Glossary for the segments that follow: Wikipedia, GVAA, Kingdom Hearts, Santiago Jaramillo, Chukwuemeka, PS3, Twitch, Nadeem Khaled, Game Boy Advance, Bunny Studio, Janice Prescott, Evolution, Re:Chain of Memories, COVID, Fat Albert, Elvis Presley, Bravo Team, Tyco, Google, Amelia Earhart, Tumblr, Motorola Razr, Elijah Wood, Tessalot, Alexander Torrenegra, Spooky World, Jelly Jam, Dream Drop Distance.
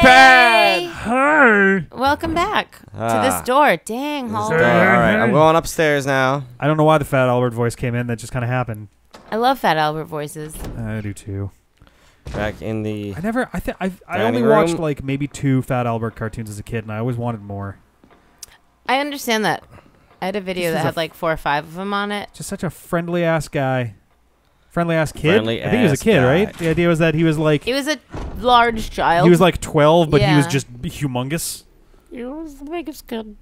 pad. Hi. Welcome back to this door. Dang, Holden. All right, I'm going upstairs now. I don't know why the Fat Albert voice came in. That just kind of happened. I love Fat Albert voices. I do too. Back in the. I never. I only watched like maybe 2 Fat Albert cartoons as a kid, and I always wanted more. I understand that. I had a video that had like 4 or 5 of them on it. Just such a friendly ass guy. Friendly ass kid? Friendly I think he was a kid, right? The idea was that he was like... He was a large child. He was like 12, but he was just humongous. He was the biggest kid.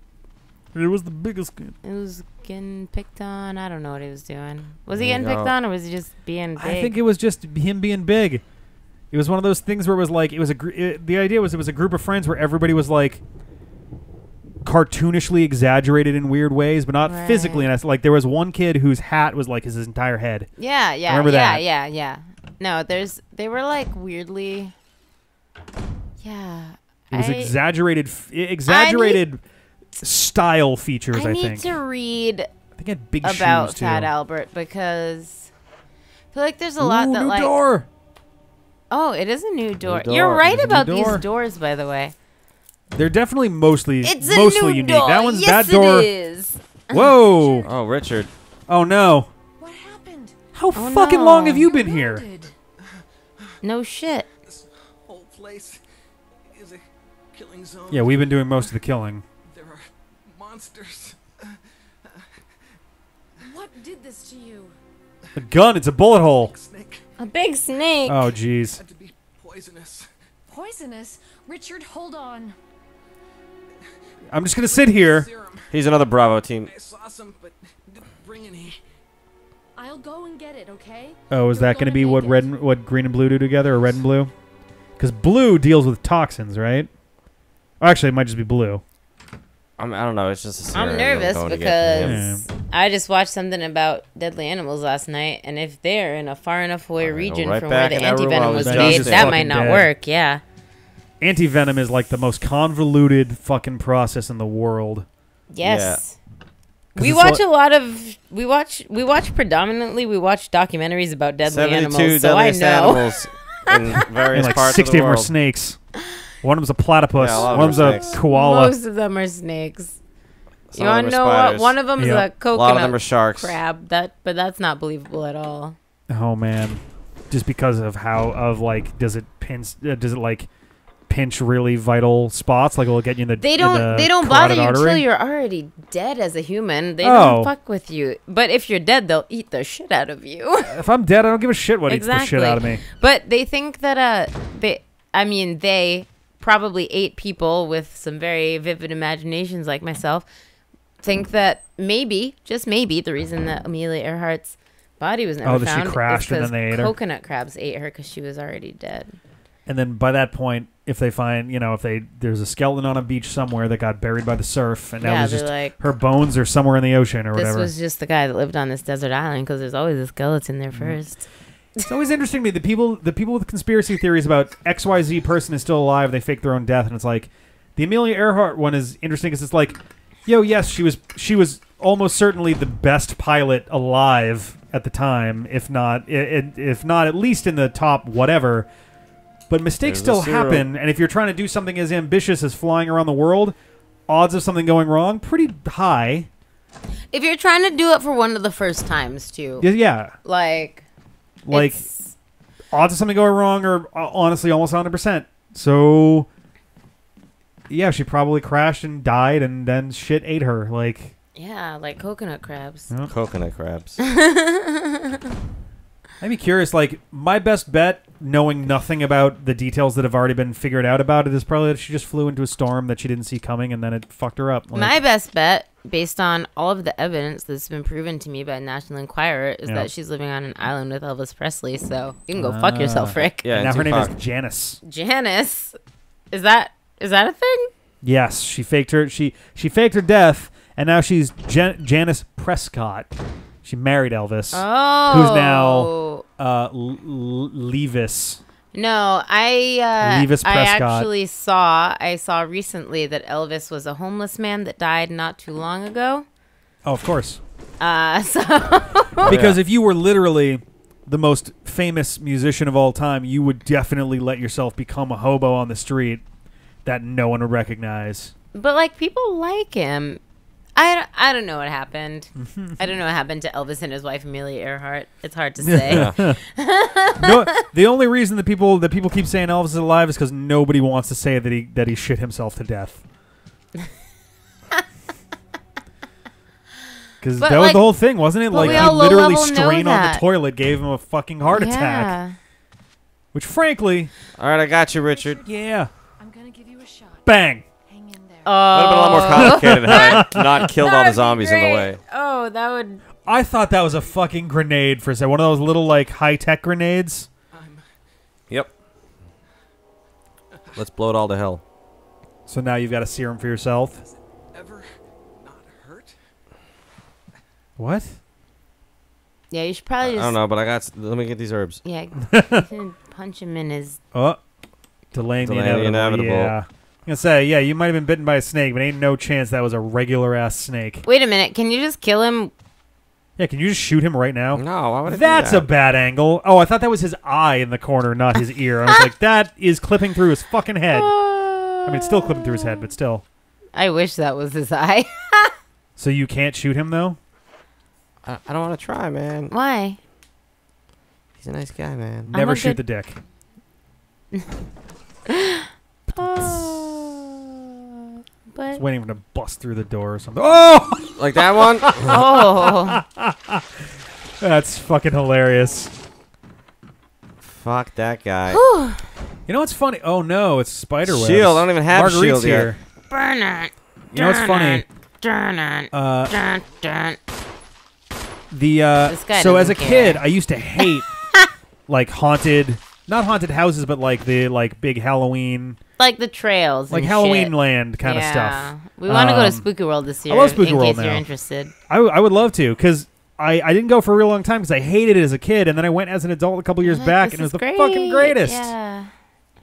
He was the biggest kid. He was getting picked on. I don't know what he was doing. Was he getting picked on or was he just being big? I think it was just him being big. It was one of those things where it was like... it was the idea was it was a group of friends where everybody was like... cartoonishly exaggerated in weird ways, but not physically. And I like there was one kid whose hat was like his entire head. Yeah, yeah, I remember that. No, they were like weirdly. Yeah, it was exaggerated style features. I think. I need to read. I think I had big about shoes Fat Albert because I feel like there's a lot that like. Door. Oh, it is a new door. You're right about these doors, by the way. They're definitely mostly unique. Door. That one's that door. It is. Whoa! Oh, Richard. Oh no. What happened? How fucking long have you been here? No shit. This whole place is a killing zone. Yeah, we've been doing most of the killing. There are monsters. What did this to you? A gun. It's a bullet hole. A big snake. Oh jeez. It had to be poisonous. Poisonous? Richard, hold on. I'm just gonna sit here. He's another Bravo team. I saw some, but didn't bring any. I'll go and get it, okay? Oh, is that gonna be what red, and, what green and blue do together, or red and blue? Because blue deals with toxins, right? Or actually, it might just be blue. I don't know. It's just. I'm nervous because I just watched something about deadly animals last night, and if they're in a far enough away region from where the anti-venom was made, that might not work. Yeah. Anti-venom is like the most convoluted fucking process in the world. Yes. Yeah. We watch a lot of we watch predominantly documentaries about deadly animals, so I know. Animals in various like parts 60 of the world. Them are snakes. One of them's a platypus. Yeah, one of them's a koala. Most of them are snakes. Some you want to know what? One of them is a coconut. A lot of them are sharks. Crab. But that's not believable at all. Oh man, just because of how like does it like pinch really vital spots, like it'll get you in the they don't bother you until you're already dead as a human. They don't fuck with you, but if you're dead they'll eat the shit out of you. If I'm dead I don't give a shit what eats the shit out of me. But they think that they probably 8 people with some very vivid imaginations like myself think that maybe, just maybe, the reason that Amelia Earhart's body was never found she crashed and then they ate her. Coconut crabs ate her because she was already dead. And then by that point, if they find, you know, there's a skeleton on a beach somewhere that got buried by the surf, and now just like, her bones are somewhere in the ocean or whatever. This was just the guy that lived on this desert island because there's always a skeleton there first. It's always interesting to me the people with conspiracy theories about XYZ person is still alive, they fake their own death, and it's like the Amelia Earhart one is interesting because it's like, yo, yes, she was almost certainly the best pilot alive at the time, if not at least in the top whatever. But mistakes still happen, and if you're trying to do something as ambitious as flying around the world, odds of something going wrong, pretty high. If you're trying to do it for one of the first times, too. Yeah. Like odds of something going wrong are honestly almost 100%. So, yeah, she probably crashed and died, and then shit ate her. Like. Yeah, like coconut crabs. Oh. Coconut crabs. I'd be curious, like, my best bet, knowing nothing about the details that have already been figured out about it, is probably that she just flew into a storm that she didn't see coming and then it fucked her up. Like, my best bet, based on all of the evidence that's been proven to me by National Enquirer, is that she's living on an island with Elvis Presley, so you can go fuck yourself, Rick. Yeah, now her name is Janice. Janice? Is that a thing? Yes, she faked her death, and now she's Janice Prescott. She married Elvis, who's now Levis. No, Levis Prescott. I saw recently that Elvis was a homeless man that died not too long ago. Oh, of course. Because if you were literally the most famous musician of all time, you would definitely let yourself become a hobo on the street. that no one would recognize. But like people like him. I don't know what happened. I don't know what happened to Elvis and his wife Amelia Earhart. It's hard to say. No, the only reason that people keep saying Elvis is alive is because nobody wants to say that he shit himself to death. Because that was the whole thing, wasn't it? Like, he literally strained on the toilet, gave him a fucking heart attack. Which, frankly... All right, I got you, Richard. Yeah. I'm gonna give you a shot. Bang. Hang in there. That would have been a lot more complicated had I not killed all the zombies in the way. Oh, that would... I thought that was a fucking grenade for a second. One of those little, like, high-tech grenades. Yep. Let's blow it all to hell. So now you've got a serum for yourself? What? Yeah, you should probably just... I don't know, but I got... Let me get these herbs. Yeah. Punch him in his... Oh. Delaying the inevitable. Yeah. I'm going to say, yeah, you might have been bitten by a snake, but ain't no chance that was a regular-ass snake. Wait a minute. Can you just kill him? Yeah, can you just shoot him right now? No, I would have That's a bad angle. Oh, I thought that was his eye in the corner, not his ear. I was like, that is clipping through his fucking head. I mean, it's still clipping through his head, but still. I wish that was his eye. So you can't shoot him, though? I don't want to try, man. Why? He's a nice guy, man. Never shoot the dick. But I was waiting for him to bust through the door or something. Oh! Like that one? Oh. That's fucking hilarious. Fuck that guy. You know what's funny? Oh, no. It's spiderwebs. Shield. I don't even have a shield here. Burn it. You know what's funny? Burn it. So as a kid, I used to hate like not haunted houses, but like the big Halloween, like the trails, like and Halloween shit. Land kind of stuff. We want to go to Spooky World this year. I love Spooky World now. In case you're interested, I would love to because I didn't go for a real long time because I hated it as a kid, and then I went as an adult a couple years back, and it was the fucking greatest. Yeah.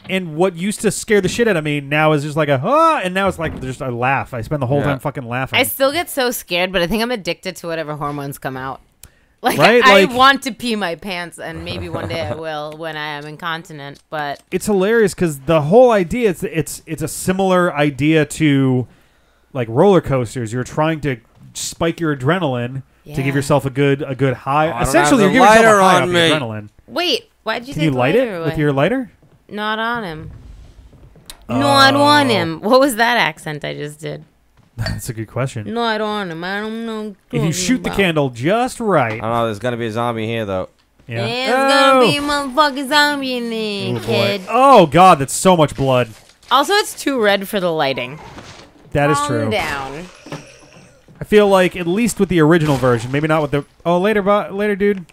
And what used to scare the shit out of me now is just like a, and now it's like just a laugh. I spend the whole time fucking laughing. I still get so scared, but I think I'm addicted to whatever hormones come out. Like, I want to pee my pants, and maybe one day I will when I am incontinent, but... It's hilarious, because the whole idea, it's a similar idea to, like, roller coasters. You're trying to spike your adrenaline to give yourself a good high. Essentially, you're giving yourself a high on adrenaline. Wait, why did you take the lighter? Can you light it with your lighter? Not on him. Not on him. What was that accent I just did? That's a good question. Not on him. I don't know. If you shoot the candle just right. I don't know. There's going to be a zombie here, though. Yeah. There's going to be a motherfucking zombie in there, kid. Oh, God. That's so much blood. Also, it's too red for the lighting. That is true. Calm down. I feel like, at least with the original version, maybe not with the... Oh, later, dude.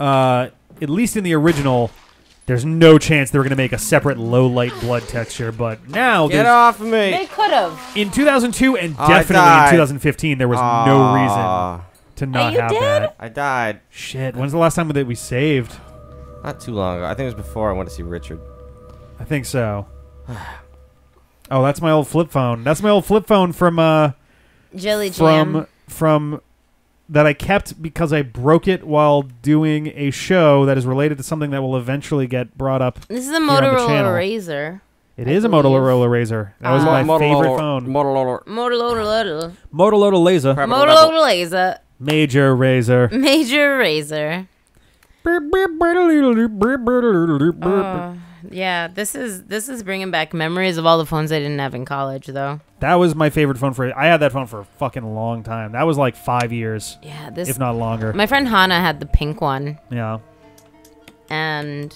At least in the original... There's no chance they were going to make a separate low-light blood texture, but now... Get off of me! They could have. In 2002 and definitely in 2015, there was no reason to not have that. I died. Shit, when's the last time that we saved? Not too long ago. I think it was before I went to see Richard. I think so. Oh, that's my old flip phone. That's my old flip phone from... Jelly Jam. From that I kept because I broke it while doing a show that is related to something that will eventually get brought up. This is a Motorola Razr. It is a Motorola Razr. That was my favorite phone. Motorola Razr. Major Razr. Major Razr. Yeah, this is bringing back memories of all the phones I didn't have in college, though. That was my favorite phone for. I had that phone for a fucking long time. That was like 5 years. Yeah, if not longer. My friend Hannah had the pink one. Yeah. And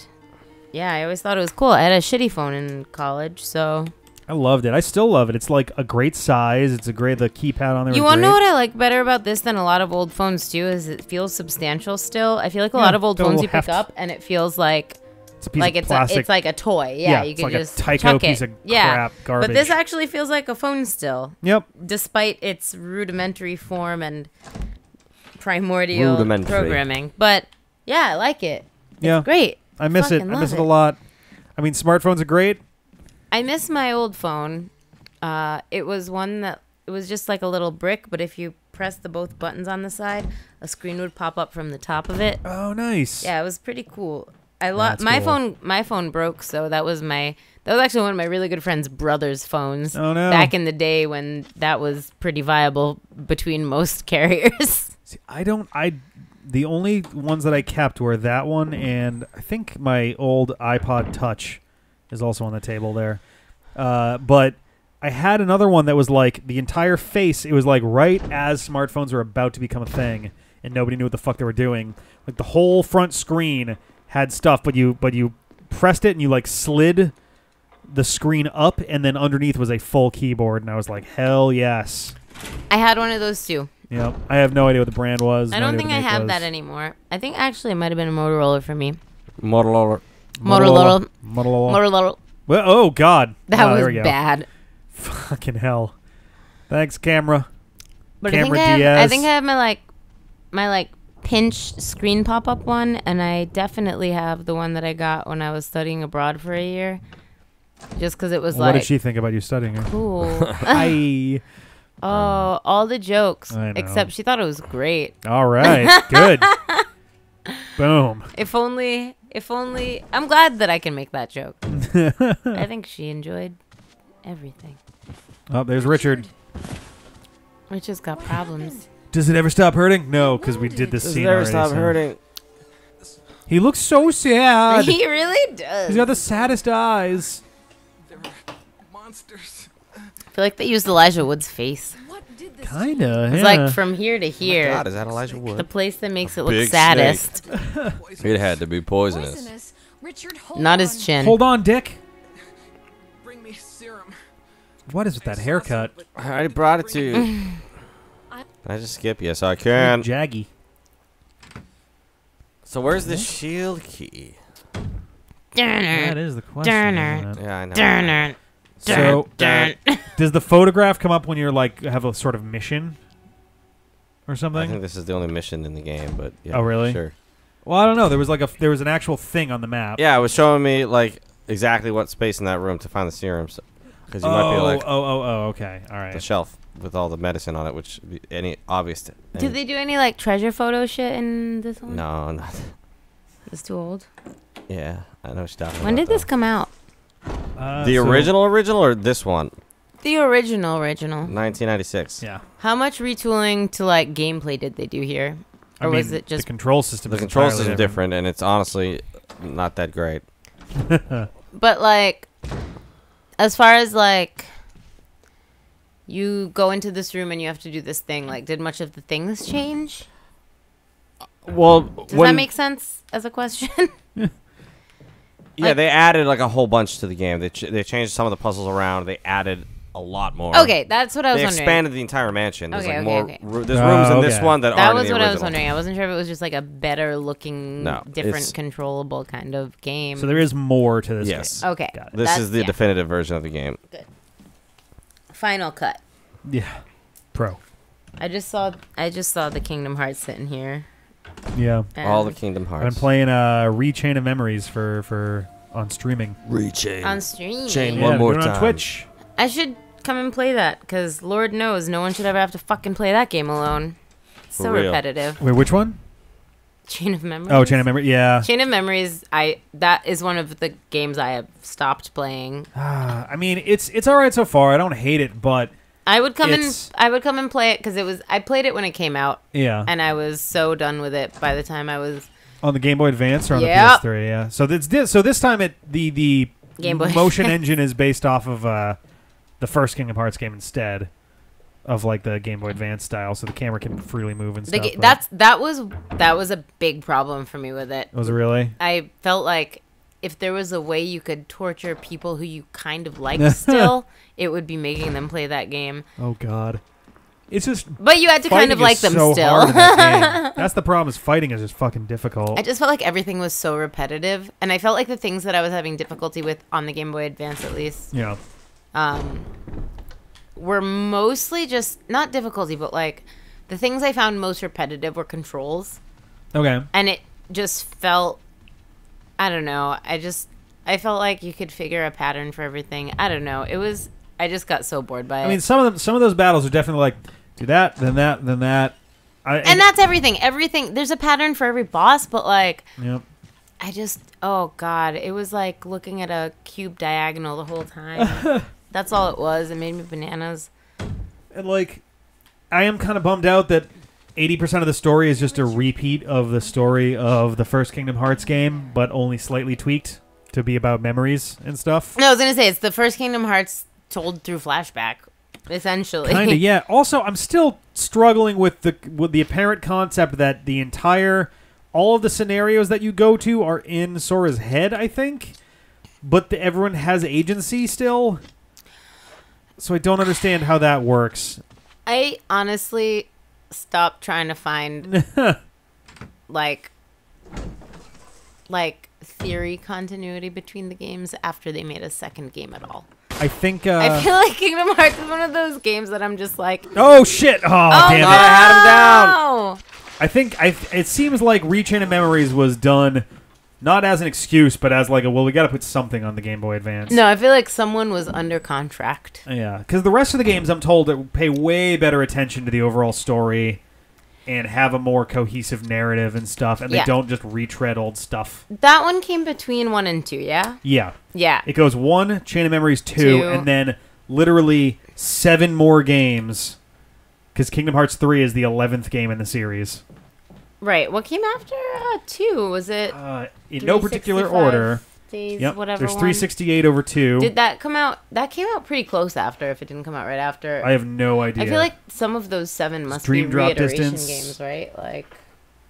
yeah, I always thought it was cool. I had a shitty phone in college, so. I loved it. I still love it. It's like a great size. It's a great, the keypad on there. You want to know what I like better about this than a lot of old phones do is it feels substantial still. I feel like a lot of old phones you pick up and it feels like. Like it's like a toy. Yeah, you can just chuck it. It's like a Tyco piece of crap garbage. But this actually feels like a phone still. Yep. Despite its rudimentary form and primordial programming. But yeah, I like it. Yeah. It's great. I miss it. I miss it a lot. I mean, smartphones are great. I miss my old phone. It was one that it was just like a little brick, but if you press the both buttons on the side, a screen would pop up from the top of it. Oh, nice. Yeah, it was pretty cool. I love my phone. My phone broke, so that was my That was actually one of my really good friend's brother's phones. Oh, no. Back in the day when that was pretty viable between most carriers. See, the only ones that I kept were that one, and I think my old iPod Touch is also on the table there. But I had another one that was like the entire face. It was like right as smartphones were about to become a thing, and nobody knew what the fuck they were doing. Like the whole front screen had stuff, but you pressed it and you like slid the screen up, and then underneath was a full keyboard, and I was like, hell yes. I had one of those too. Yeah, I have no idea what the brand was. I don't think I have that anymore. I think actually it might have been a Motorola for me. Motorola. Well, oh god, that was bad. Fucking hell. Thanks, camera. But camera Diaz. I think I have my like pinch screen pop up one, and I definitely have the one that I got when I was studying abroad for a year. Just because it was like, what did she think about you studying? Cool. Hi. Oh, all the jokes. Except she thought it was great. All right. Good. Boom. If only. I'm glad that I can make that joke. I think she enjoyed everything. Oh, there's Richard. Richard's got problems. Does it ever stop hurting? No, because we did this scene already. Does it ever stop hurting? He looks so sad. He really does. He's got the saddest eyes. They're monsters. I feel like they used Elijah Wood's face. What did this kinda, yeah. It's like from here to here. Oh God, is that Elijah Wood? The place that makes it look saddest. It had to be poisonous. Richard, not his chin. Hold on, Dick. Bring me serum. What is with that haircut? I brought it to you. I just skip. Yes, I can. Jaggy. So where's the shield key? That is the question. Yeah, I know. So, does the photograph come up when you're like have a sort of mission or something? I think this is the only mission in the game, but yeah, oh really? Sure. Well, I don't know. There was like there was an actual thing on the map. Yeah, it was showing me like exactly what space in that room to find the serum, because so, you might be like, oh, okay, all right. The shelf with all the medicine on it, which any obvious. Did they do any like treasure photo shit in this one? No, not. It's too old. Yeah, I know. Stop. When did this come out? The original or this one? The original. 1996. Yeah. How much retooling to like gameplay did they do here? Or was it just the control system? The control system is different, and it's honestly not that great. But like, as far as like, you go into this room and you have to do this thing. Like, did much of the things change? Well, does that make sense as a question? Yeah, like, they added like a whole bunch to the game. They changed some of the puzzles around. They added a lot more. Okay, that's what I was wondering. They expanded the entire mansion. There's okay, like okay, more okay. There's rooms in this one that aren't in the original. That was what I was wondering. I wasn't sure if it was just like a better looking, different, controllable kind of game. So there is more to this game. Okay. Got it. This is the definitive version of the game. Good. Final cut. Yeah. Pro. I just saw the Kingdom Hearts sitting here. Yeah, all the Kingdom Hearts. I'm playing Re:Chain of Memories for on streaming. Re:Chain on streaming. Chain one more time on Twitch. I should come and play that because Lord knows no one should ever have to fucking play that game alone. It's so repetitive. Wait, which one? Chain of Memories. Oh, Chain of Memories. Yeah. Chain of Memories. That is one of the games I have stopped playing. I mean, it's all right so far. I don't hate it, but. I would come and play it because I played it when it came out. Yeah. And I was so done with it by the time I was on the Game Boy Advance or on the PS3. Yeah. So this time the Game Boy motion engine is based off of the first Kingdom Hearts game instead of like the Game Boy Advance style, so the camera can freely move and stuff. That was a big problem for me with it. Was it really? I felt like if there was a way you could torture people who you kind of like still, it would be making them play that game. Oh God, it's just. But you had to kind of like them so still. That's the problem. Is fighting is just fucking difficult. I just felt like everything was so repetitive, and I felt like the things that I was having difficulty with on the Game Boy Advance, at least, yeah, were mostly just not difficulty, but like the things I found most repetitive were controls. Okay, and it just felt. I don't know. I felt like you could figure a pattern for everything. I don't know. I just got so bored by it. I mean, some of those battles are definitely like do that, then that, then that. And that's everything. There's a pattern for every boss, but like, yep. I just, oh God, it was like looking at a cube diagonal the whole time. That's all it was. It made me bananas. And like, I am kind of bummed out that 80% of the story is just a repeat of the story of the first Kingdom Hearts game, but only slightly tweaked to be about memories and stuff. No, I was going to say, it's the first Kingdom Hearts told through flashback, essentially. Kind of, yeah. Also, I'm still struggling with the apparent concept that the entire... all of the scenarios that you go to are in Sora's head, I think. But everyone has agency still. So I don't understand how that works. I honestly stopped trying to find, like theory continuity between the games after they made a second game at all. I think... I feel like Kingdom Hearts is one of those games that I'm just like... oh, shit! Oh, damn it. No! I had him down! I think it seems like Re:Chain of Memories was done not as an excuse, but as like, well, we got to put something on the Game Boy Advance. No, I feel like someone was under contract. Yeah, because the rest of the games, I'm told, that pay way better attention to the overall story and have a more cohesive narrative and stuff, and they don't just retread old stuff. That one came between 1 and 2, yeah? Yeah. Yeah. It goes 1, Chain of Memories 2, and then literally 7 more games. Because Kingdom Hearts 3 is the 11th game in the series. Right. What came after 2? Was it... in no particular order. Days, yep. Whatever. There's 368 over 2. Did that come out... that came out pretty close after, if it didn't come out right after. I have no idea. I feel like some of those 7 must be reiteration games, right? Like...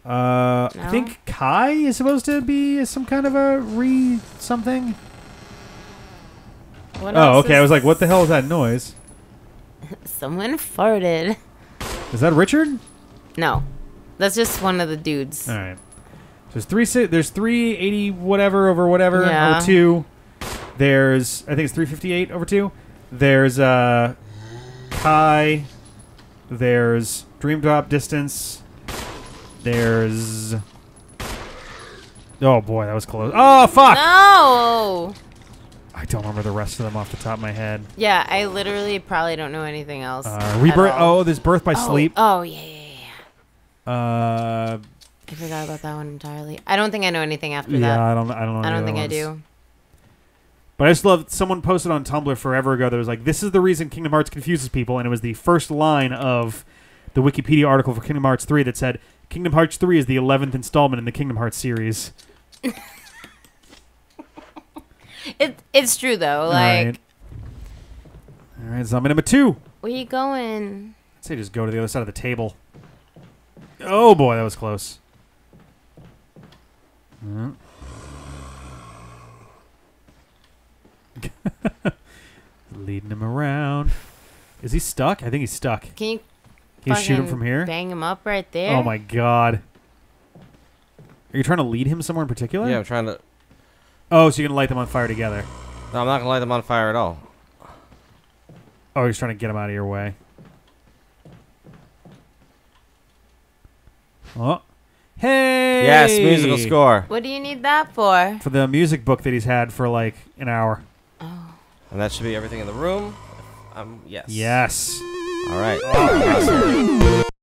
no? I think Kai is supposed to be some kind of a something. What else? Oh, okay. I was like, what the hell is that noise? Someone farted. Is that Richard? No, that's just one of the dudes. All right. So there's 380 whatever over whatever over 2. There's I think it's 358 over 2. There's Kai. There's Dream Drop Distance. There's oh boy, that was close. Oh fuck! No. I don't remember the rest of them off the top of my head. Yeah, I literally probably don't know anything else. Rebirth. Oh, there's Birth by Sleep. Oh, yeah. I forgot about that one entirely. I don't think I know anything after that. Yeah, I don't know. I don't think I do. But I just love someone posted on Tumblr forever ago that was like, "This is the reason Kingdom Hearts confuses people," and it was the first line of the Wikipedia article for Kingdom Hearts 3 that said, "Kingdom Hearts 3 is the 11th installment in the Kingdom Hearts series." It's true though, like. All right, zombie number 2. Where you going? I'd say just go to the other side of the table. Oh boy, that was close. Mm. Leading him around. Is he stuck? I think he's stuck. Can you shoot him from here? Bang him up right there. Oh my god. Are you trying to lead him somewhere in particular? Yeah, I'm trying to. Oh, so you're going to light them on fire together. No, I'm not going to light them on fire at all. Oh, he's trying to get them out of your way. Oh. Hey! Yes, musical score. What do you need that for? For the music book that he's had for like an hour. Oh. And that should be everything in the room. Yes. Yes. All right. Oh, awesome.